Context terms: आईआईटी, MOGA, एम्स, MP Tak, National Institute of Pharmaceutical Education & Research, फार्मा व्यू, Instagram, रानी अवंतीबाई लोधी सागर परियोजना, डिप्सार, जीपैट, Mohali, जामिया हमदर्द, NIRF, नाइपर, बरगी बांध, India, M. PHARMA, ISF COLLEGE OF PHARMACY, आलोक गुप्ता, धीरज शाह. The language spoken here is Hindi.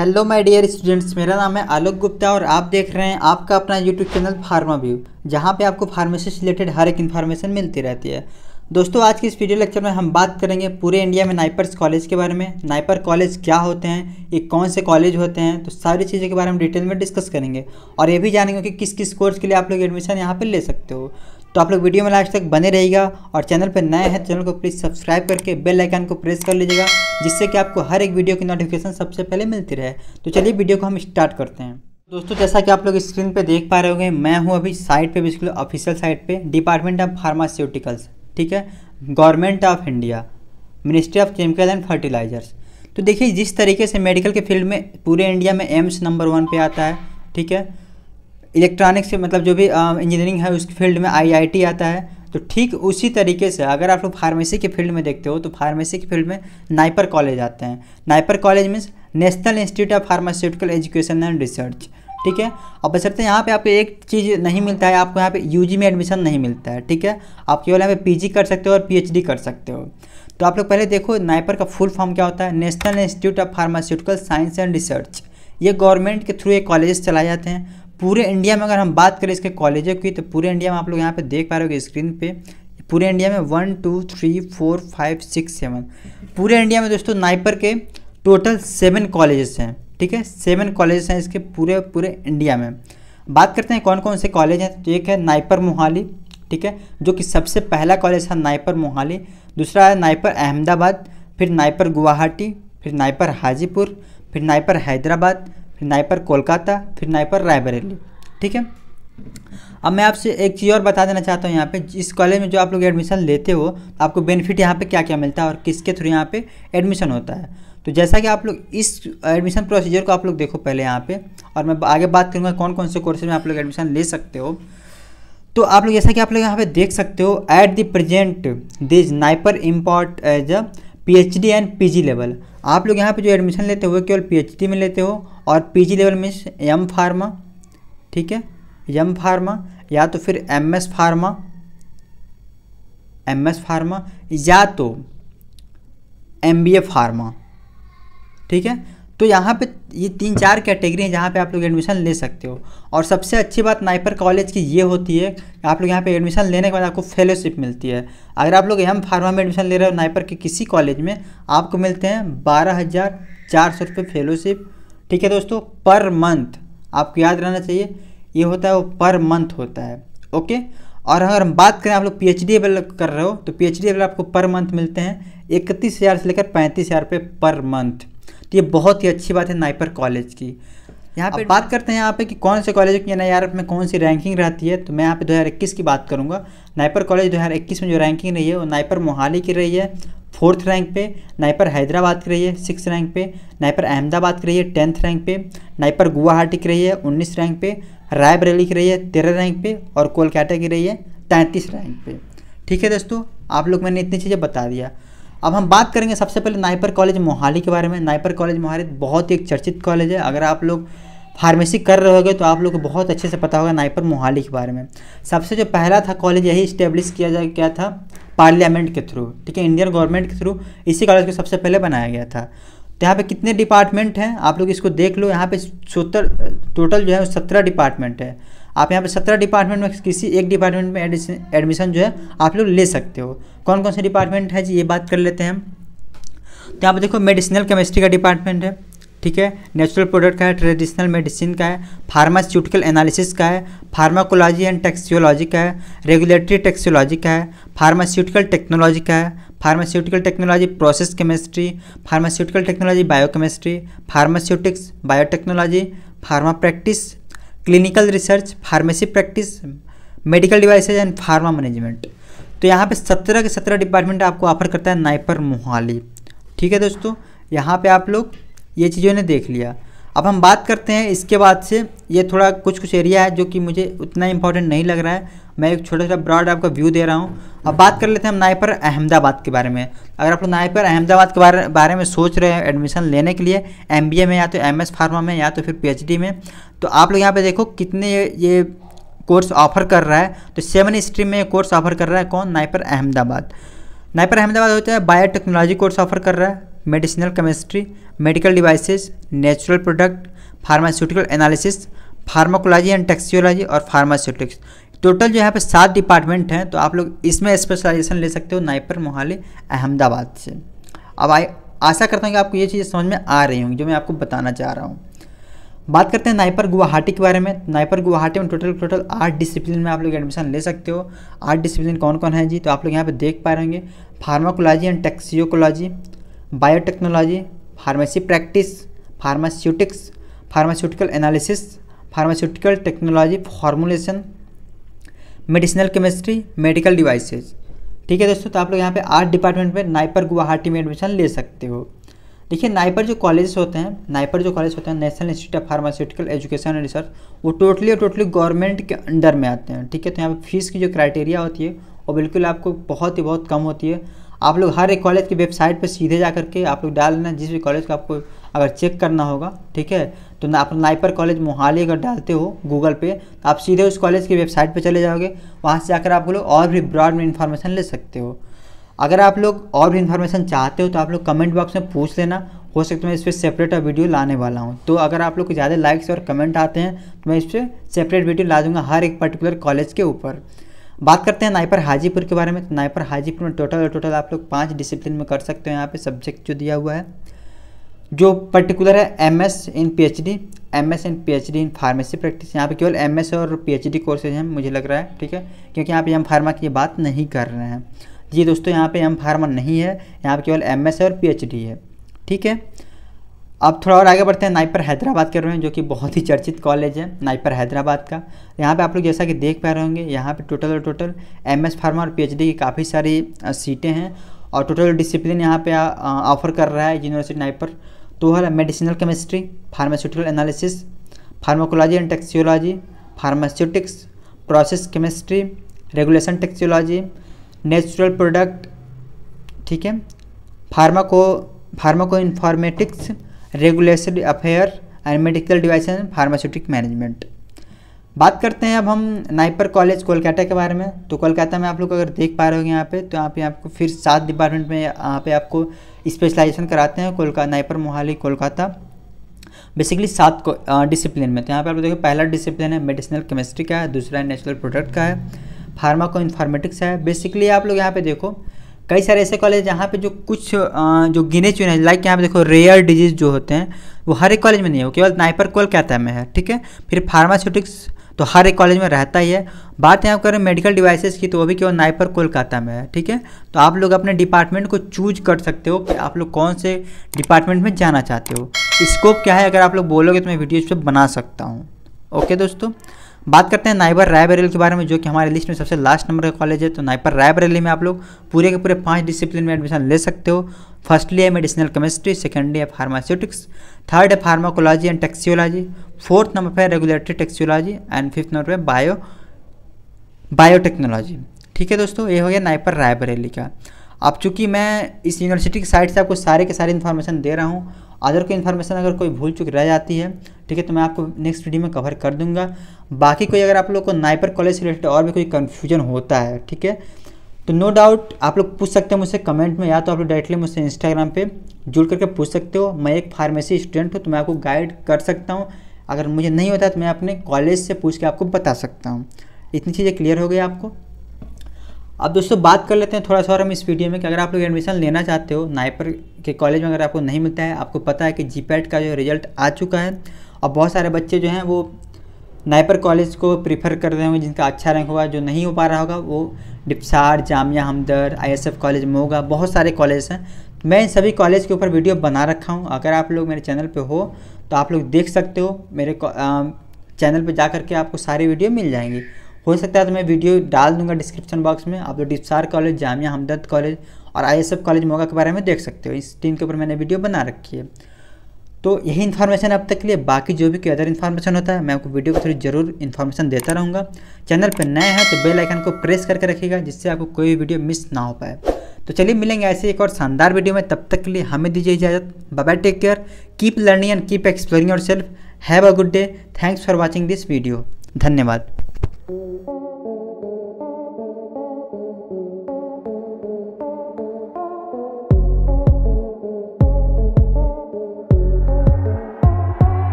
हेलो माय डियर स्टूडेंट्स, मेरा नाम है आलोक गुप्ता और आप देख रहे हैं आपका अपना यूट्यूब चैनल फार्मा व्यू, जहां पे आपको फार्मेसी से रिलेटेड हर एक इन्फॉर्मेशन मिलती रहती है। दोस्तों, आज के इस वीडियो लेक्चर में हम बात करेंगे पूरे इंडिया में नाइपर कॉलेज के बारे में। नाइपर कॉलेज क्या होते हैं, ये कौन से कॉलेज होते हैं, तो सारी चीज़ों के बारे में डिटेल में डिस्कस करेंगे और ये भी जानेंगे कि किस किस कोर्स के लिए आप लोग एडमिशन यहाँ पर ले सकते हो। तो आप लोग वीडियो में लास्ट तक बने रहिएगा और चैनल पर नए हैं चैनल को प्लीज़ सब्सक्राइब करके बेल आइकन को प्रेस कर लीजिएगा, जिससे कि आपको हर एक वीडियो की नोटिफिकेशन सबसे पहले मिलती रहे। तो चलिए वीडियो को हम स्टार्ट करते हैं। दोस्तों, जैसा कि आप लोग स्क्रीन पे देख पा रहे होंगे, मैं हूँ अभी साइट पर, बिल्कुल ऑफिशियल साइट पर, डिपार्टमेंट ऑफ फार्मास्यूटिकल्स, ठीक है, government of India, ministry of chemical and fertilisers. तो देखिए, जिस तरीके से मेडिकल के फील्ड में पूरे इंडिया में एम्स नंबर 1 पर आता है, ठीक है, इलेक्ट्रॉनिक्स से मतलब जो भी इंजीनियरिंग है उसके फील्ड में आईआईटी आता है, तो ठीक उसी तरीके से अगर आप लोग फार्मेसी के फील्ड में देखते हो तो फार्मेसी के फील्ड में नाइपर कॉलेज आते हैं। नाइपर college means national institute of pharmaceutical education and research, ठीक है। अब बशर्ते यहाँ पे आपको एक चीज़ नहीं मिलता है, आपको यहाँ पे यूजी में एडमिशन नहीं मिलता है, ठीक है, आप केवल यहाँ पे पीजी कर सकते हो और पीएचडी कर सकते हो। तो आप लोग पहले देखो नाइपर का फुल फॉर्म क्या होता है। National institute of pharmaceutical science and research, ये गवर्नमेंट के थ्रू ये कॉलेजेस चलाए जाते हैं पूरे इंडिया में। अगर हम बात करें इसके कॉलेजों की, तो पूरे इंडिया में आप लोग यहाँ पे देख पा रहे हो स्क्रीन पे, पूरे इंडिया में 1 2 3 4 5 6 7, पूरे इंडिया में दोस्तों नाइपर के टोटल 7 कॉलेजेस हैं, ठीक है, 7 कॉलेजेस हैं इसके पूरे इंडिया में। बात करते हैं कौन कौन से कॉलेज हैं, तो एक है नाइपर मोहाली, ठीक है, जो कि सबसे पहला कॉलेज था नाइपर मोहाली। दूसरा है नाइपर अहमदाबाद, फिर नाइपर गुवाहाटी, फिर नाइपर हाजीपुर, फिर नाइपर हैदराबाद, फिर नाइपर कोलकाता, फिर नाइपर रायबरेली, ठीक है। अब मैं आपसे एक चीज़ और बता देना चाहता हूँ, यहाँ पे इस कॉलेज में जो आप लोग एडमिशन लेते हो तो आपको बेनिफिट यहाँ पे क्या क्या मिलता है और किसके थ्रू यहाँ पे एडमिशन होता है। तो जैसा कि आप लोग इस एडमिशन प्रोसीजर को आप लोग देखो पहले यहाँ पे, और मैं आगे बात करूँगा कौन कौन से कोर्सेज में आप लोग एडमिशन ले सकते हो। तो आप लोग जैसा कि आप लोग यहाँ पर देख सकते हो, at the present this नाइपर import as a PhD and PG level. आप लोग यहाँ पे जो एडमिशन लेते हो केवल पीएचडी में लेते हो, और PG level means M pharma, ठीक है, एम फार्मा या तो फिर एमएस फार्मा या तो एमबीए फार्मा, ठीक है। तो यहाँ पे ये 3-4 कैटेगरी हैं जहाँ पे आप लोग एडमिशन ले सकते हो। और सबसे अच्छी बात नाइपर कॉलेज की ये होती है कि आप लोग यहाँ पे एडमिशन लेने के बाद आपको फेलोशिप मिलती है। अगर आप लोग एम फार्मा में एडमिशन ले रहे हो नाइपर के किसी कॉलेज में, आपको मिलते हैं 12,400 रुपये फेलोशिप, ठीक है दोस्तों, पर मंथ। आपको याद रहना चाहिए ये होता है वो पर मंथ होता है, ओके। और अगर हम बात करें आप लोग पीएचडी लेवल कर रहे हो तो पीएचडी लेवल आपको पर मंथ मिलते हैं 31,000 से लेकर 35,000 रुपये पर मंथ। तो ये बहुत ही अच्छी बात है नाइपर कॉलेज की। यहाँ पे बात करते हैं यहाँ पे कि कौन से कॉलेज की NIRF में कौन सी रैंकिंग रहती है। तो मैं यहाँ पे 2021 की बात करूँगा। नाइपर कॉलेज 2021 में जो रैंकिंग रही है वो नाइपर मोहाली की रही है 4th रैंक पे, नाइपर हैदराबाद की रही है 6th रैंक पे, नाइपर अहमदाबाद की रही है 10th रैंक पे, नाइपर गुवाहाटी की रही है 19 रैंक पे, रायबरेली की रही है 13 रैंक पे और कोलकाता की रही है 33 रैंक पे, ठीक है दोस्तों। आप लोग मैंने इतनी चीज़ें बता दिया। अब हम बात करेंगे सबसे पहले नाइपर कॉलेज मोहाली के बारे में। नाइपर कॉलेज मोहाली बहुत ही एक चर्चित कॉलेज है। अगर आप लोग फार्मेसी कर रहे होगे तो आप लोग को बहुत अच्छे से पता होगा नाइपर मोहाली के बारे में। सबसे जो पहला था कॉलेज, यही इस्टेब्लिश किया था पार्लियामेंट के थ्रू, ठीक है, इंडियन गवर्नमेंट के थ्रू इसी कॉलेज को सबसे पहले बनाया गया था। तो यहाँ पे कितने डिपार्टमेंट हैं आप लोग इसको देख लो। यहाँ पे 7 टोटल जो है 17 डिपार्टमेंट है। आप यहाँ पे 17 डिपार्टमेंट में किसी एक डिपार्टमेंट में एडमिशन जो है आप लोग ले सकते हो। कौन कौन से डिपार्टमेंट है जी, ये बात कर लेते हैं हम। तो यहाँ पे देखो मेडिसिनल केमिस्ट्री का डिपार्टमेंट है, ठीक है, नेचुरल प्रोडक्ट का है, ट्रेडिशनल मेडिसिन का है, फार्मास्यूटिकल एनालिसिस का है, फार्माकोलॉजी एंड टैक्सियोलॉजी का है, रेगुलेटरी टैक्सियोलॉजी का है, फार्मास्यूटिकल टेक्नोलॉजी का है, pharmaceutical technology process chemistry, pharmaceutical technology biochemistry, pharmaceutics biotechnology, pharma practice, clinical research, pharmacy practice, medical devices and pharma management. तो यहाँ पे 17 के 17 डिपार्टमेंट आपको ऑफर करता है नाइपर मोहाली, ठीक है दोस्तों। यहाँ पे आप लोग ये चीज़ों ने देख लिया। अब हम बात करते हैं इसके बाद से, ये थोड़ा कुछ एरिया है जो कि मुझे उतना इंपॉर्टेंट नहीं लग रहा है, मैं एक छोटा सा ब्रॉड आपका व्यू दे रहा हूँ। अब बात कर लेते हैं हम नाइपर अहमदाबाद के बारे में। अगर आप लोग नाइपर अहमदाबाद के बारे में सोच रहे हैं एडमिशन लेने के लिए MBA में या तो MS फार्मा में या तो फिर PhD में, तो आप लोग यहाँ पे देखो कितने ये कोर्स ऑफर कर रहा है। तो 7 स्ट्रीम में ये कोर्स ऑफर कर रहा है कौन, नाइपर अहमदाबाद। नाइपर अहमदाबाद होता है बायोटेक्नोलॉजी कोर्स ऑफर कर रहा है, medicinal chemistry, medical devices, natural product, pharmaceutical analysis, pharmacology and toxicology और फार्मास्यूटिक्स। टोटल जो यहाँ पे 7 डिपार्टमेंट हैं, तो आप लोग इसमें स्पेशलाइजेशन ले सकते हो नाइपर मोहाली अहमदाबाद से। अब आशा करता हूँ कि आपको ये चीज़ें समझ में आ रही होंगी जो मैं आपको बताना चाह रहा हूँ। बात करते हैं नाइपर गुवाहाटी के बारे में। नाइपर गुवाहाटी में टोटल 8 डिसिप्लिन में आप लोग एडमिशन ले सकते हो। 8 डिसिप्लिन कौन कौन है जी, तो आप लोग यहाँ पे देख पा रहे होंगे, pharmacology and toxicology, biotechnology, pharmacy practice, pharmaceutics, pharmaceutical analysis, pharmaceutical technology formulation, medicinal chemistry, medical devices. ठीक है दोस्तों, तो आप लोग यहाँ पे 8 डिपार्टमेंट में नाइपर गुवाहाटी में एडमिशन ले सकते हो। देखिए नाइपर जो कॉलेजेस होते हैं, national institute of pharmaceutical education and research, वो टोटली गवर्नमेंट के अंडर में आते हैं। ठीक है, तो यहाँ पे फीस की जो क्राइटेरिया होती है वो बिल्कुल आपको बहुत कम होती है। आप लोग हर एक कॉलेज की वेबसाइट पर सीधे जा करके आप लोग डाल लेना, जिस भी कॉलेज का आपको अगर चेक करना होगा। ठीक है, तो आप नाइपर कॉलेज मोहाली अगर डालते हो गूगल पे, तो आप सीधे उस कॉलेज की वेबसाइट पे चले जाओगे। वहाँ से जाकर आप लोग और भी ब्रॉड में इन्फॉर्मेशन ले सकते हो। अगर आप लोग और भी इन्फॉर्मेशन चाहते हो तो आप लोग कमेंट बॉक्स में पूछ लेना, हो सकता है मैं इस पर सेपरेट वीडियो लाने वाला हूँ। तो अगर आप लोग को ज़्यादा लाइक्स और कमेंट आते हैं तो मैं इस पर सेपरेट वीडियो ला दूँगा हर एक पर्टिकुलर कॉलेज के ऊपर। बात करते हैं नाइपर हाजीपुर के बारे में। तो नाइपर हाजीपुर में टोटल आप लोग 5 डिसिप्लिन में कर सकते हो। यहाँ पे सब्जेक्ट जो दिया हुआ है जो पर्टिकुलर है, MS in PhD in pharmacy practice. यहाँ पे केवल एमएस और पीएचडी कोर्सेज हैं मुझे लग रहा है। ठीक है, क्योंकि यहाँ पे हम फार्मा की बात नहीं कर रहे हैं जी दोस्तों, यहाँ पे हम फार्मा नहीं है, यहाँ पे केवल एमएस और पीएचडी है। ठीक है, अब थोड़ा और आगे बढ़ते हैं। नाइपर हैदराबाद कर रहे हैं जो कि बहुत ही चर्चित कॉलेज है नाइपर हैदराबाद का। यहाँ पे आप लोग जैसा कि देख पा रहे होंगे, यहाँ पे टोटल एमएस फार्मा और पीएचडी की काफ़ी सारी सीटें हैं और टोटल डिसिप्लिन यहाँ पे ऑफर कर रहा है यूनिवर्सिटी नाइपर। तो है medicinal chemistry, pharmaceutical analysis, pharmacology and toxicology, pharmaceutics, process chemistry, regulation toxicology, natural product. ठीक है, pharmacoinformatics, regulatory affair and medical device and pharmaceutic management. बात करते हैं अब हम नाइपर कॉलेज कोलकाता के बारे में। तो कोलकाता में आप लोग अगर देख पा रहे होंगे यहाँ पे, तो यहाँ पे आपको फिर 7 डिपार्टमेंट में यहाँ पे आपको स्पेशलाइजेशन कराते हैं नाइपर Mohali Kolkata, basically 7 discipline में। तो यहाँ पे आप लोग देखो, पहला डिसिप्लिन है मेडिसिनल केमिस्ट्री का है, दूसरा है नेचुरल प्रोडक्ट का है, फार्माको इन्फॉर्मेटिक्स है। बेसिकली आप लोग यहाँ पे देखो कई सारे ऐसे कॉलेज जहाँ पे जो कुछ जो गिने चुने, लाइक यहाँ पे देखो रेयर डिजीज जो होते हैं वो हर एक कॉलेज में नहीं है, केवल नाइपर कोलकाता में है। ठीक है, फिर फार्मास्यूटिक्स तो हर एक कॉलेज में रहता ही है। बात यहाँ करें मेडिकल डिवाइसेस की, तो वो भी केवल नाइपर कोलकाता में है। ठीक है, तो आप लोग अपने डिपार्टमेंट को चूज कर सकते हो कि आप लोग कौन से डिपार्टमेंट में जाना चाहते हो, स्कोप क्या है। अगर आप लोग बोलोगे तो मैं वीडियो इस पर बना सकता हूँ। ओके दोस्तों, बात करते हैं नाइपर रायबरेली के बारे में जो कि हमारे लिस्ट में सबसे लास्ट नंबर का कॉलेज है। तो नाइपर रायबरेली में आप लोग पूरे के पूरे 5 डिसिप्लिन में एडमिशन ले सकते हो। फर्स्टली है मेडिसिनल केमिस्ट्री, सेकेंडली है फार्मास्यूटिक्स, थर्ड है pharmacology and toxicology, fourth number पर regulatory toxicology and fifth number पर बायोटेक्नोलॉजी। ठीक है दोस्तों, ये हो गया नाइपर रायबरेली का। अब चूँकि मैं इस यूनिवर्सिटी की साइड से आपको सारे के सारे इन्फॉर्मेशन दे रहा हूँ, अदर कोई इन्फॉर्मेशन अगर कोई भूल चुक रह जाती है, ठीक है, तो मैं आपको नेक्स्ट वीडियो में कवर कर दूंगा। बाकी कोई अगर आप लोग को नाइपर कॉलेज से रिलेटेड और भी कोई कन्फ्यूजन होता है, ठीक है, तो नो डाउट आप लोग पूछ सकते हो मुझसे कमेंट में, या तो आप लोग डायरेक्टली मुझसे इंस्टाग्राम पे जुड़ करके पूछ सकते हो। मैं एक फार्मेसी स्टूडेंट हूँ तो मैं आपको गाइड कर सकता हूँ। अगर मुझे नहीं होता तो मैं अपने कॉलेज से पूछ के आपको बता सकता हूँ। इतनी चीज़ें क्लियर हो गई आपको। अब दोस्तों बात कर लेते हैं थोड़ा सा और हम इस वीडियो में कि अगर आप लोग एडमिशन लेना चाहते हो नाइपर के कॉलेज में, अगर आपको नहीं मिलता है, आपको पता है कि जीपैट का जो रिजल्ट आ चुका है और बहुत सारे बच्चे जो हैं वो नाइपर कॉलेज को प्रीफर कर रहे होंगे जिनका अच्छा रैंक होगा। जो नहीं हो पा रहा होगा वो डिप्सार, जामिया हमदर्द, ISF college, MOGA, बहुत सारे कॉलेज हैं। मैं इन सभी कॉलेज के ऊपर वीडियो बना रखा हूँ। अगर आप लोग मेरे चैनल पर हो तो आप लोग देख सकते हो, मेरे चैनल पर जा करके आपको सारी वीडियो मिल जाएंगी। हो सकता है तो मैं वीडियो डाल दूंगा डिस्क्रिप्शन बॉक्स में। आप लोग डिप्सार कॉलेज, जामिया हमदर्द कॉलेज और ISF कॉलेज MOGA के बारे में देख सकते हो। इस टीम के ऊपर मैंने वीडियो बना रखी है। तो यही इन्फॉर्मेशन अब तक के लिए, बाकी जो भी कोई अदर इन्फॉर्मेशन होता है मैं आपको वीडियो के थ्रू जरूर इन्फॉर्मेशन देता रहूँगा। चैनल पर नए हैं तो बेल आइकन को प्रेस करके रखिएगा जिससे आपको कोई वीडियो मिस ना हो पाए। तो चलिए मिलेंगे ऐसे एक और शानदार वीडियो में, तब तक के लिए हमें दीजिए इजाज़त। Bye bye, take care, keep learning and keep exploring yourself. Have a good day, thanks for watching this video. धन्यवाद।